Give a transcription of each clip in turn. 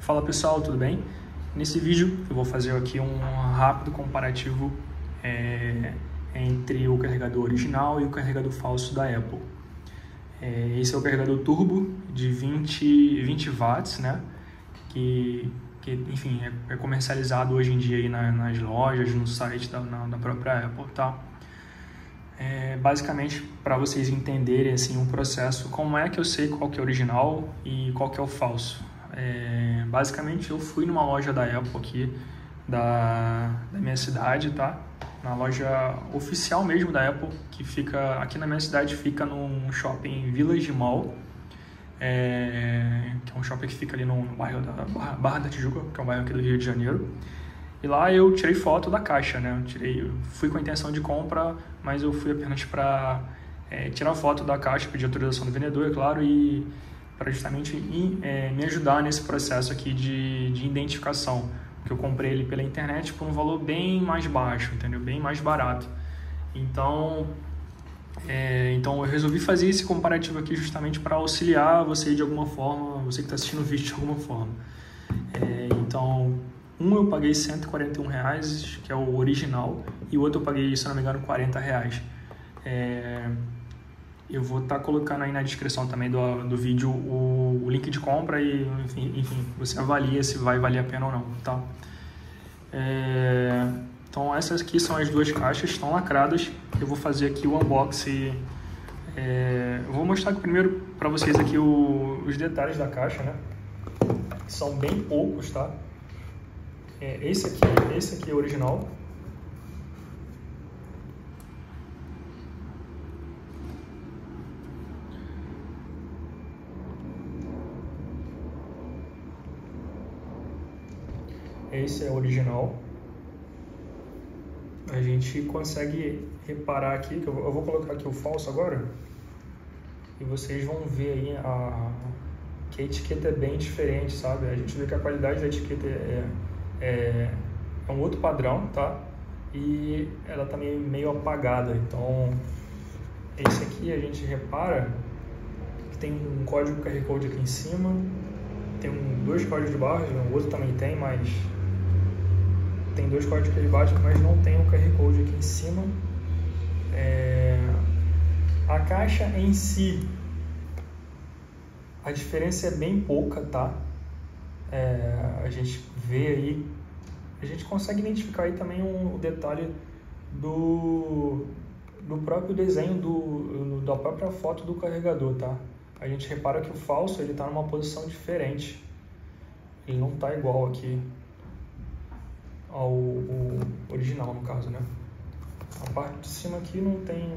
Fala pessoal, tudo bem? Nesse vídeo eu vou fazer aqui um rápido comparativo entre o carregador original e o carregador falso da Apple. Esse é o carregador turbo de 20 watts, né? Enfim, é comercializado hoje em dia aí nas lojas, no site da própria Apple, tá? Basicamente, para vocês entenderem assim um processo, como é que eu sei qual que é o original e qual que é o falso. Basicamente, eu fui numa loja da Apple aqui da minha cidade, tá? Na loja oficial mesmo da Apple, que fica aqui na minha cidade, fica num shopping Village Mall, que é um shopping que fica ali no bairro da Barra da Tijuca, que é um bairro aqui do Rio de Janeiro. E lá eu tirei foto da caixa, né? Eu fui com a intenção de compra, mas eu fui apenas para tirar foto da caixa, pedir autorização do vendedor, é claro, e para justamente me ajudar nesse processo aqui de identificação, porque eu comprei ele pela internet por um valor bem mais baixo, entendeu? Bem mais barato. Então eu resolvi fazer esse comparativo aqui justamente para auxiliar você de alguma forma, você que está assistindo o vídeo de alguma forma. Então, eu paguei R$141, que é o original, e o outro eu paguei, se não me engano, R$40. Eu vou estar colocando aí na descrição também do vídeo o link de compra e, enfim, você avalia se vai valer a pena ou não, tá? Então, essas aqui são as duas caixas, estão lacradas. Eu vou fazer aqui o unboxing. Eu vou mostrar primeiro para vocês aqui os detalhes da caixa, né? São bem poucos, tá? Esse aqui é o original. Esse é o original. A gente consegue reparar aqui, que eu vou colocar aqui o falso agora. E vocês vão ver aí que a etiqueta é bem diferente, sabe? A gente vê que a qualidade da etiqueta é um outro padrão, tá? E ela tá meio apagada. Então, esse aqui a gente repara que tem um código QR Code aqui em cima, tem dois códigos de barra, o outro também tem, mas tem dois códigos aqui embaixo, mas não tem um QR Code aqui em cima. A caixa em si, a diferença é bem pouca, tá? A gente vê aí, a gente consegue identificar aí também o detalhe do próprio desenho da própria foto do carregador, tá? A gente repara que o falso ele está numa posição diferente, ele não está igual aqui ao original, no caso, né? A parte de cima aqui não tem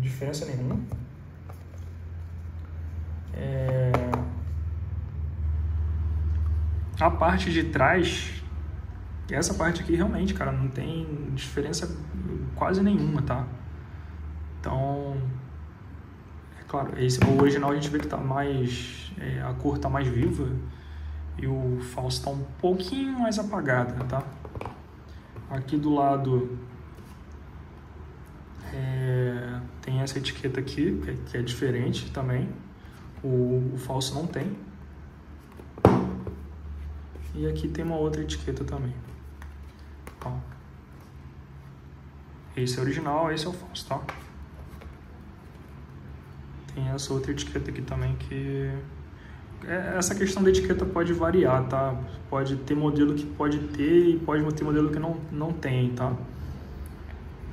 diferença nenhuma. A parte de trás, essa parte aqui realmente, cara, não tem diferença quase nenhuma, tá? Então, é claro, o original a gente vê que tá mais, a cor tá mais viva e o falso tá um pouquinho mais apagada, tá? Aqui do lado tem essa etiqueta aqui, que é diferente também, o falso não tem. E aqui tem uma outra etiqueta também. Ó. Esse é o original, esse é o falso, tá? Tem essa outra etiqueta aqui também que... Essa questão da etiqueta pode variar, tá? Pode ter modelo que pode ter e pode ter modelo que não tem, tá?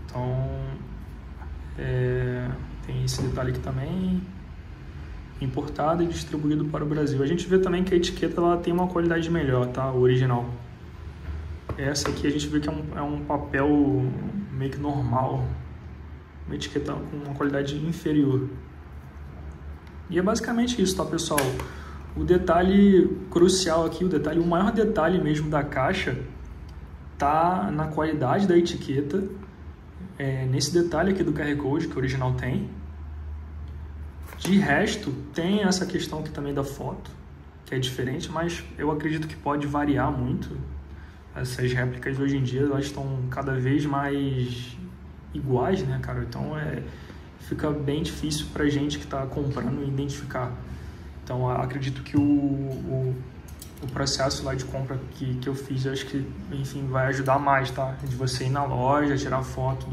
Então... tem esse detalhe aqui também... importado e distribuído para o Brasil. A gente vê também que a etiqueta ela tem uma qualidade melhor, tá? O original. Essa aqui a gente vê que é um papel meio que normal. Uma etiqueta com uma qualidade inferior. E é basicamente isso, tá, pessoal? O detalhe crucial aqui, o maior detalhe mesmo da caixa tá na qualidade da etiqueta, nesse detalhe aqui do QR Code que o original tem. De resto, tem essa questão aqui também da foto, que é diferente, mas eu acredito que pode variar muito. Essas réplicas hoje em dia, elas estão cada vez mais iguais, né, cara? Então, fica bem difícil pra gente que tá comprando identificar. Então, acredito que o processo lá de compra que eu fiz, eu acho que, enfim, vai ajudar mais, tá? De você ir na loja, tirar foto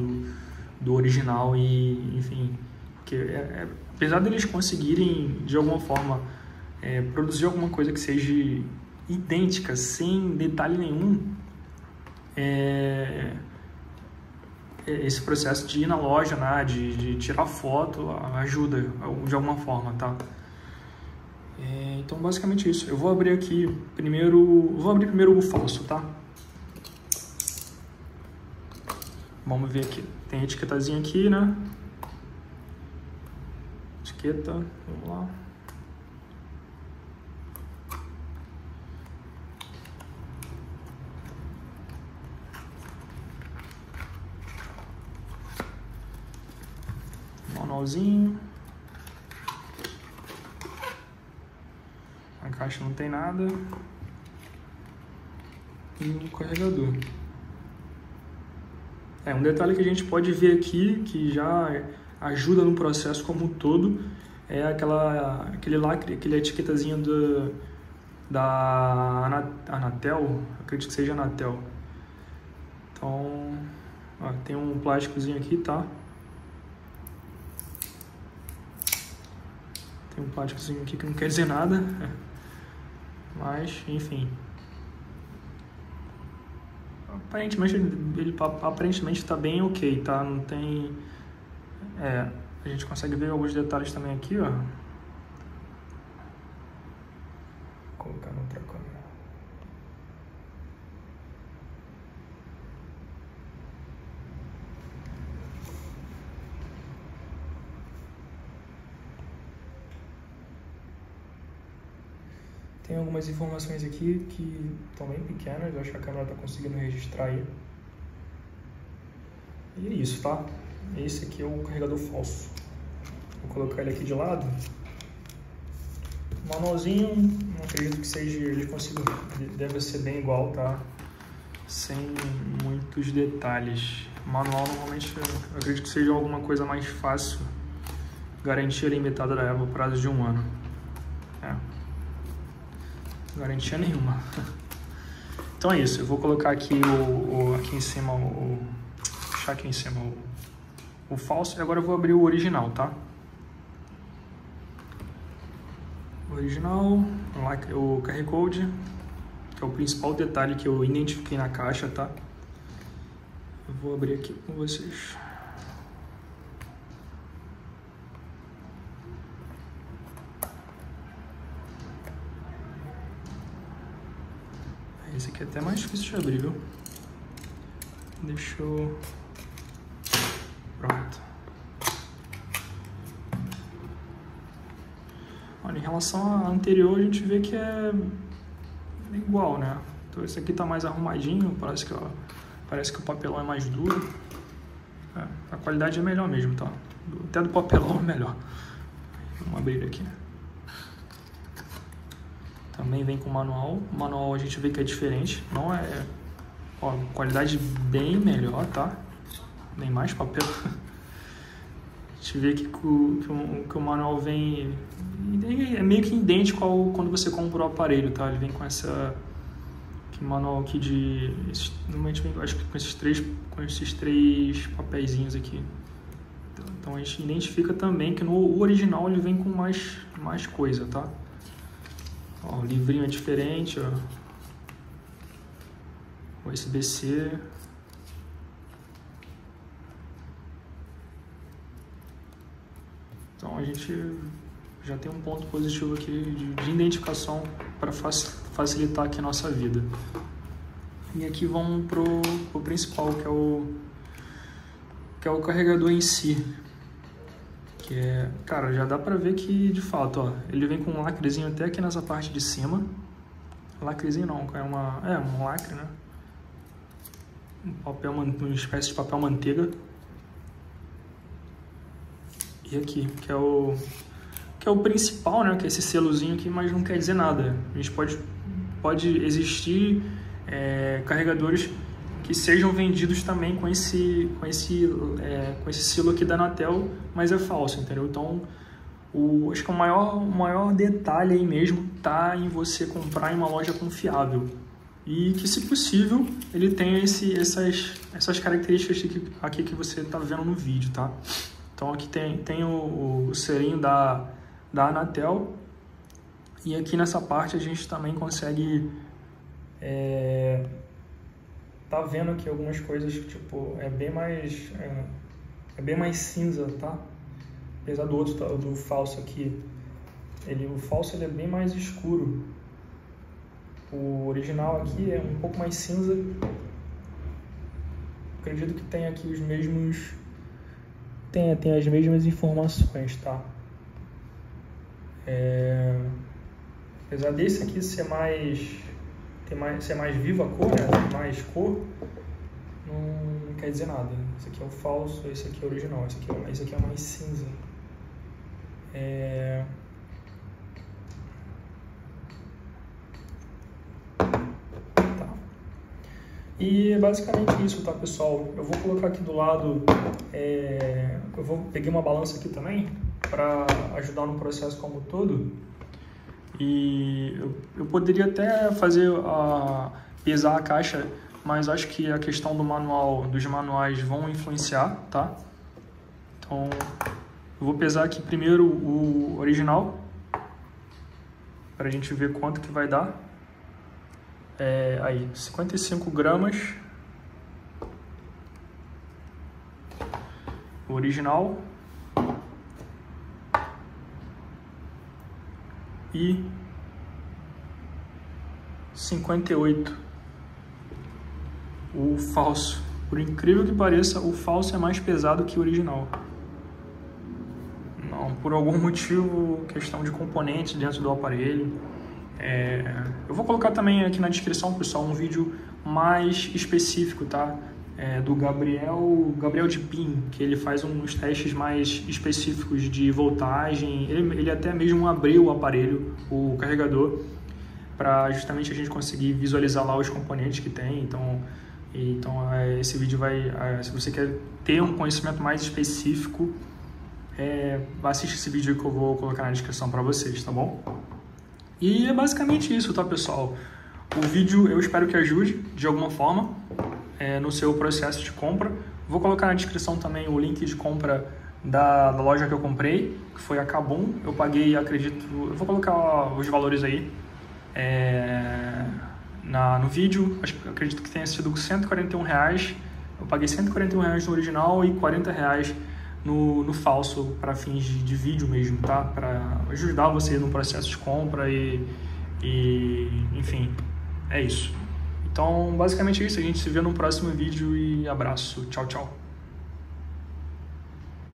do original e, enfim, porque apesar deles conseguirem, de alguma forma, produzir alguma coisa que seja idêntica, sem detalhe nenhum, esse processo de ir na loja, né, de tirar foto, ajuda de alguma forma, tá? Então, basicamente isso. Eu vou abrir aqui primeiro... Vou abrir primeiro o falso, tá? Vamos ver aqui. Tem a etiquetazinha aqui, né? Etiqueta, vamos lá. Manualzinho. A caixa não tem nada. E um carregador. Um detalhe que a gente pode ver aqui, que já ajuda no processo como um todo, é aquele lacre, aquele etiquetazinho da Anatel, acredito que seja Anatel. Então, ó, tem um plásticozinho aqui, tá? Tem um plásticozinho aqui que não quer dizer nada, mas, enfim... Aparentemente ele tá bem ok, tá? Não tem... a gente consegue ver alguns detalhes também aqui, ó. Vou colocar na outra câmera. Tem algumas informações aqui que estão bem pequenas, eu acho que a câmera está conseguindo registrar aí. E é isso, tá? Esse aqui é o carregador falso. Vou colocar ele aqui de lado. O manualzinho, não acredito que seja, ele deve ser bem igual, tá? Sem muitos detalhes. O manual normalmente, eu acredito que seja alguma coisa mais fácil. Garantia limitada da Apple, prazo de 1 ano. Garantia nenhuma. Então é isso, eu vou colocar aqui aqui em cima deixar aqui em cima o falso e agora eu vou abrir o original, tá? O original, o QR Code, que é o principal detalhe que eu identifiquei na caixa, tá? Eu vou abrir aqui com vocês. Esse aqui é até mais difícil de abrir, viu? Deixa eu... Pronto. Olha, em relação à anterior, a gente vê que é igual, né? Então esse aqui tá mais arrumadinho, parece que o papelão é mais duro. A qualidade é melhor mesmo, tá? Até do papelão é melhor. Vamos abrir ele aqui. Também vem com manual. O manual a gente vê que é diferente. Não é... Ó, qualidade bem melhor, tá? Nem mais papel. A gente vê que o manual vem... É meio que idêntico ao quando você comprou o aparelho, tá? Ele vem com essa... Que manual aqui de... Normalmente vem, acho que com esses três papeizinhos aqui. Então a gente identifica também que no original ele vem com mais coisa, tá? Ó, o livrinho é diferente, ó. USB-C. Então a gente já tem um ponto positivo aqui de identificação para facilitar aqui a nossa vida. E aqui vamos pro principal, que é o carregador em si. Cara, já dá pra ver que, de fato, ó, ele vem com um lacrezinho até aqui nessa parte de cima. Lacrezinho não, é um lacre, né? Uma espécie de papel manteiga. E aqui, que é o principal, né? Que é esse selozinho aqui, mas não quer dizer nada. A gente pode existir carregadores que sejam vendidos também com esse selo aqui da Anatel, mas é falso, entendeu? Então, acho que o maior detalhe aí mesmo tá em você comprar em uma loja confiável e que, se possível, ele tenha essas características aqui que você tá vendo no vídeo, tá? Então aqui tem o selinho da Anatel, e aqui nessa parte a gente também consegue tá vendo aqui algumas coisas que, tipo, é bem mais cinza, tá? Apesar do outro, do falso aqui, o falso ele é bem mais escuro. O original aqui é um pouco mais cinza. Acredito que tem aqui os mesmos... Tem as mesmas informações, tá? Apesar desse aqui ser mais viva a cor, né? Tem mais cor, não quer dizer nada. Esse aqui é o falso, esse aqui é o original, esse aqui é mais cinza. Tá. E é basicamente isso, tá, pessoal? Eu vou colocar aqui do lado, peguei uma balança aqui também para ajudar no processo como todo. E eu poderia até pesar a caixa, mas acho que a questão dos manuais vão influenciar, tá? Então, eu vou pesar aqui primeiro o original, para a gente ver quanto que vai dar. Aí, 55 gramas. O original. E 58, o falso. Por incrível que pareça, o falso é mais pesado que o original. Não, por algum motivo, questão de componentes dentro do aparelho. Eu vou colocar também aqui na descrição, pessoal, um vídeo mais específico, tá? Do Gabriel de Pin, que ele faz uns testes mais específicos de voltagem. Ele até mesmo abriu o aparelho, o carregador, para justamente a gente conseguir visualizar lá os componentes que tem. Então esse vídeo se você quer ter um conhecimento mais específico, assiste esse vídeo que eu vou colocar na descrição para vocês, tá bom? E é basicamente isso, tá, pessoal? O vídeo eu espero que ajude de alguma forma no seu processo de compra. Vou colocar na descrição também o link de compra da loja que eu comprei, que foi a Kabum. Eu paguei, acredito, eu vou colocar os valores aí no vídeo. Acredito que tenha sido R$141. Eu paguei R$141 no original e R$40 no falso, para fins de vídeo mesmo, tá? Para ajudar você no processo de compra e enfim, é isso. Então, basicamente é isso. A gente se vê no próximo vídeo e abraço. Tchau, tchau.